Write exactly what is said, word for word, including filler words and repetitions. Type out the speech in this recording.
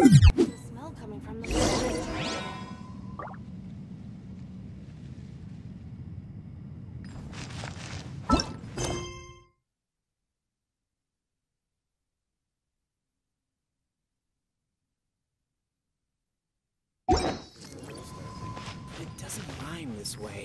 The smell coming from the It doesn't rhyme this way.